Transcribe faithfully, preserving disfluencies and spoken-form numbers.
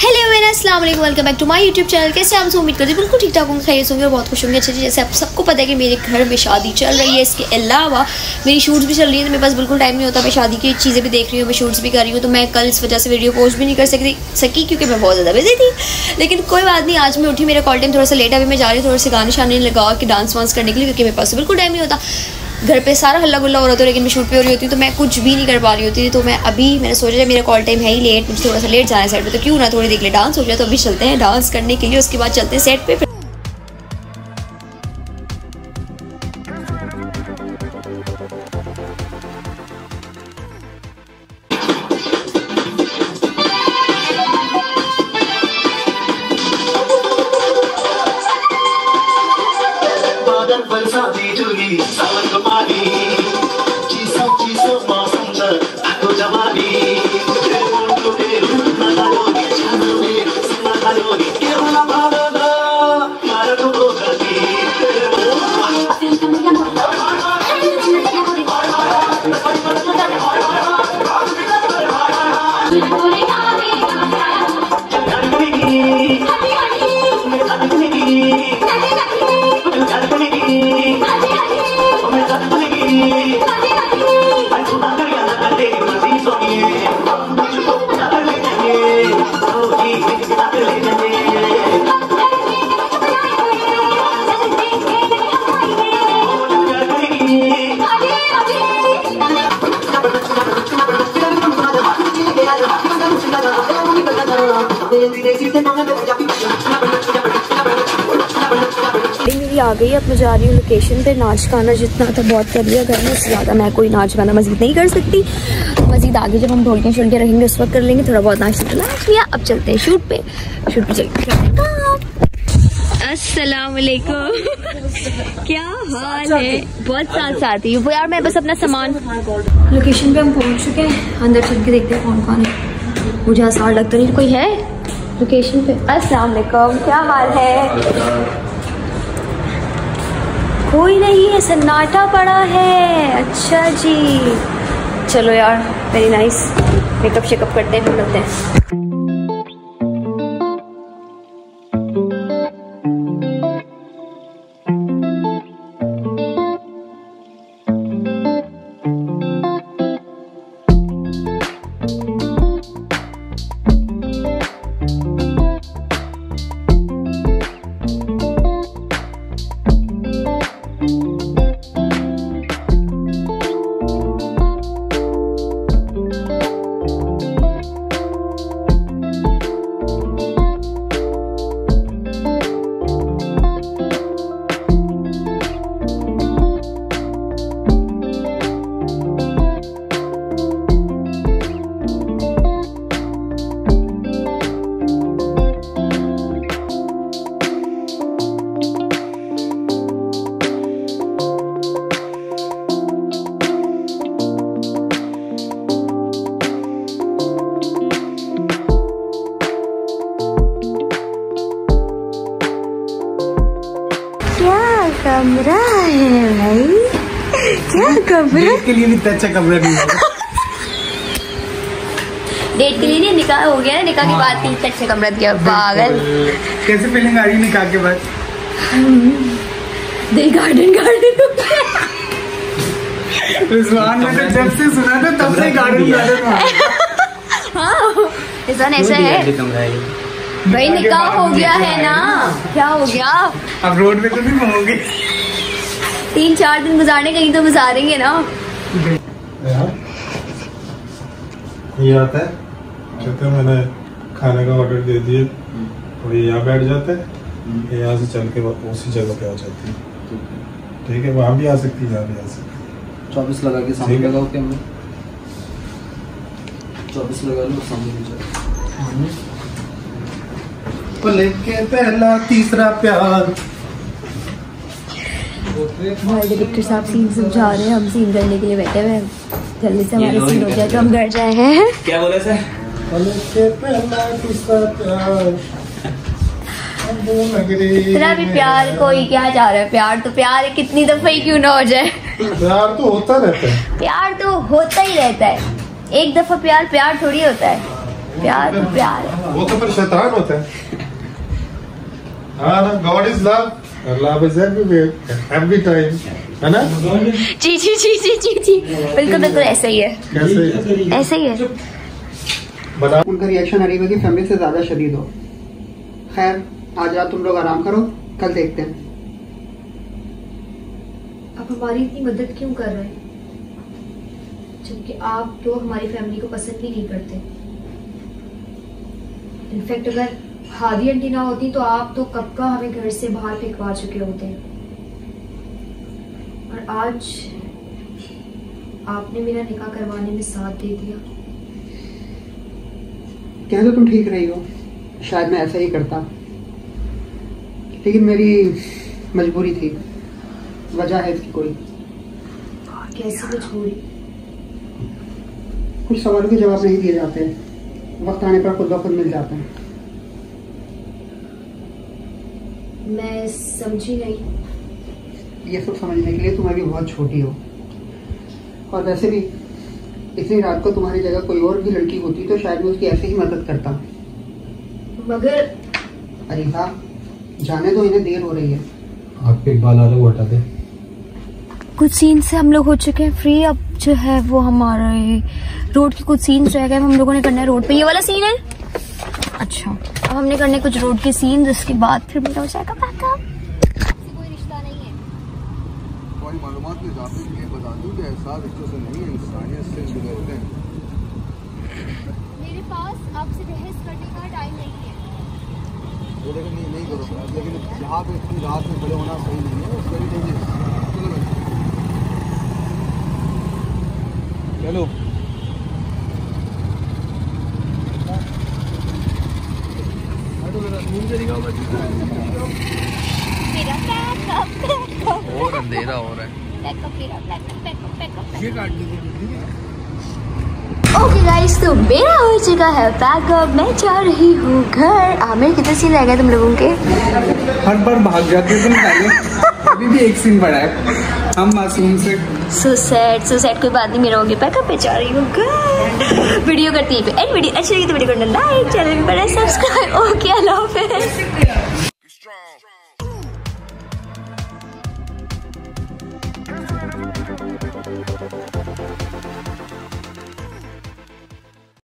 Hello everyone, अस्सलाम वालेकुम, welcome back to my YouTube channel. कैसे आप? उम्मीद करती हूँ बिल्कुल ठीक ठाक होंगे, खैरियत होंगे और बहुत खुश होंगे, अच्छे अच्छे। जैसे आप सबको पता है कि मेरे घर में शादी चल रही है, इसके अलावा मेरी शूट्स भी चल रही है, तो मेरे पास बिल्कुल टाइम नहीं होता। मैं शादी की चीज़ें भी देख रही हूँ, मैं शूट्स भी कर रही हूँ, तो मैं कल इस वजह से वीडियो पोस्ट भी नहीं कर सकती सकी क्योंकि मैं बहुत ज़्यादा बिजी थी। लेकिन कोई बात नहीं, आज मैं उठी, मेरा कॉल टाइम थोड़ा सा लेट है, अभी मैं जा रही हूँ थोड़े से गाने शाने लगा के डांस वांस करने के लिए, क्योंकि मेरे पास बिल्कुल टाइम नहीं होता। घर पे सारा हल्ला गुल्ला हो रहा था, लेकिन मैं शूट पे हो रही होती हूँ तो मैं कुछ भी नहीं कर पा रही होती थी। तो मैं अभी मैंने सोचा मेरा कॉल टाइम है ही लेट, मुझे थोड़ा सा लेट जाना है सेट पे, तो क्यों ना थोड़ी देर के लिए डांस हो जाए। तो अभी चलते हैं डांस करने के लिए, उसके बाद चलते हैं सेट पे। आ गई, अब मैं जा रही हूँ लोकेशन पे। नाच गाना जितना था बहुत कर लिया घर में, उससे ज़्यादा मैं कोई नाच गाना मज़ीद नहीं कर सकती। मज़ीद आगे जब हम ढोलके शोलके रहेंगे उस वक्त कर लेंगे, थोड़ा बहुत नाच नाच लिया। अब चलते हैं शूट पे, शूट पे चलते। अस्सलाम वालेकुम, क्या हाल है? बहुत साथ साथी हूँ यार मैं, बस अपना सामान। लोकेशन पे हम पहुँच चुके हैं, अंदर चल के देखते हैं कौन कौन है। मुझे आसार लगता नहीं कोई है लोकेशन पे। अस्सलाम वालेकुम, क्या हाल है? कोई नहीं है, सन्नाटा पड़ा है। अच्छा जी, चलो यार, वेरी नाइस। मेकअप शेकअप करते हैं, फिर मिलते हैं। कमरा है भाई, क्या कमरा? डेट के लिए इतना अच्छा कमरा नहीं है। डेट के लिए नहीं, निकाह हो गया, निकाह के बाद इतना अच्छा कमरा दिया। पागल, कैसे फीलिंग आ रही निकाह के बाद? दिल गार्डन गार्डन। रिजवान ने जब से सुना था तब से गार्डन गार्डन। हाँ, रिजवान ऐसा है भाई, निकाह हो गया है ना, क्या हो गया? अब रोड पे तो नहीं घूमोगे, तीन चार दिन गुजारने कहीं तो गुजारेंगे ना। ये आता है, कहते मैंने खाने का ऑर्डर दे दिया और ये यहाँ बैठ जाता है, यहाँ से चल के उसी जगह पे आ जाती है। ठीक है, वहाँ भी आ सकती है, यहाँ भी आ सकती है। चौबीस लगा के सामने लगाओ कैमरा, चौबीस लगा लो सामने के पहला तीसरा प्यार। डायरेक्टर साहब सीन समझा रहे हैं, हम सीन करने के लिए बैठे हुए हैं। जल्दी से हमारे सीन हो जाए तो हम घर जाए हैं। क्या बोले सर? के पहला तीसरा प्यार। प्यार कोई क्या जा रहा है? प्यार तो प्यार है, कितनी दफा ही क्यों ना हो जाए। प्यार तो होता रहता है, प्यार तो होता ही रहता है। एक दफा प्यार प्यार थोड़ी होता है। प्यार प्यार वो तो फिर शैतान होता है। हाँ ना, गॉड इज लव और लव इज एवरी टाइम, है ना जी जी जी जी जी जी बिल्कुल बिल्कुल ऐसा ही है, ऐसा ही है। बता उनका रिएक्शन अरीब है कि फैमिली से ज्यादा शदीद हो। खैर आज रात तुम लोग आराम करो, कल देखते हैं। आप हमारी इतनी मदद क्यों कर रहे हैं जबकि आप तो हमारी फैमिली को पसंद ही नहीं करते। इनफैक्ट अगर हादी आंटी ना होती तो आप तो कब का हमें घर से बाहर फेंकवा चुके होते। और आज आपने मेरा निकाह करवाने में साथ दे दिया। कह तो तुम ठीक रही हो, शायद मैं ऐसा ही करता, लेकिन मेरी मजबूरी थी। वजह है इसकी कोई? कैसी मजबूरी? कुछ सवालों के जवाब नहीं दिए जाते, वक्त आने पर खुद ब खुद मिल जाते हैं। मैं समझी नहीं। ये सब समझने के लिए तुम अभी बहुत छोटी हो, और वैसे भी इतनी रात को तुम्हारी जगह कोई और भी लड़की होती तो शायद मैं उसकी ऐसे ही मदद करता। मगर अरे वाह, जाने दो, इन्हें देर हो रही है। आपके बाल आ रहे हो, हटा दे। कुछ सीन से हम लोग हो चुके हैं फ्री। अब जो है वो हमारे रोड के कुछ सीन रह गए, हम लोगों ने करना है। रोड पे ये वाला सीन है, अच्छा अब हमने करने कुछ रोड के सीन, जिसके बाद फिर मेरा हो जाएगा बैकअप। कोई रिश्ता नहीं है। कोई मालूमात के इजाफे के लिए बता दूं कि एहसास रिश्तों से नहीं, इंसानियत से जुड़े होते हैं। मेरे पास आपसे बहस करने का टाइम नहीं है। लेकिन नहीं नहीं करो, लेकिन यहाँ पे इतनी रात में खड़े होना सही नहीं है। It's very dangerous. चलो हटो मेरा घूम के दिखाओ, मेरा बैकअप बैकअप और अंधेरा हो रहा है। बैकअप मेरा बैकअप बैकअप बैकअप ये काट लीजिए। ओके गाइस, तो मेरा हो चुका है बैकअप, मैं जा रही हूँ घर। आमिर कितने सीन रह गए तुम लोगों के? हर बार भाग जाते हो तुम पहले। अभी भी एक सीन पड़ा है, हम मासूम से। सो सैड सो सैड कोई बात नहीं, मेरा हो गया बैकअप, मैं जा रही हूँ घर। वीडियो करती है एंड वीडियो अच्छी लगी तो वीडियो को लाइक, चैनल पर सब्सक्राइब। ओके अल्लाह हाफिज़।